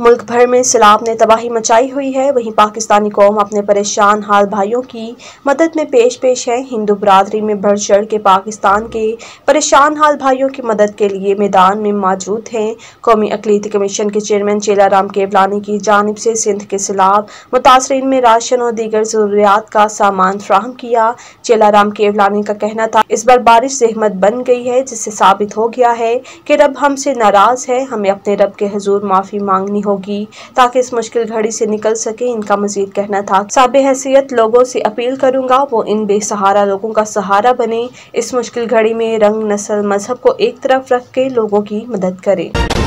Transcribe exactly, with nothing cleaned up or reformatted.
मुल्क भर में सैलाब ने तबाही मचाई हुई है। वहीं पाकिस्तानी कौम अपने परेशान हाल भाइयों की मदद में पेश पेश है। हिंदू बरादरी में बढ़ चढ़ के पाकिस्तान के परेशान हाल भाइयों की मदद के लिए मैदान में मौजूद हैं। कौमी अकलीती कमीशन के चेयरमैन चेला राम केवलानी की जानिब से सिंध के सैलाब मुतासरीन में राशन और दीगर ज़रूरियात का सामान फराहम किया। चेला राम केवलानी का कहना था, इस बार बारिश जहमत बन गई है, जिससे साबित हो गया है कि रब हमसे नाराज़ है। हमें अपने रब के हुजूर माफ़ी मांगनी होगी ताकि इस मुश्किल घड़ी से निकल सके। इनका मजीद कहना था, साबे हैसियत लोगों से अपील करूंगा वो इन बेसहारा लोगों का सहारा बने। इस मुश्किल घड़ी में रंग नस्ल मजहब को एक तरफ रख के लोगों की मदद करें।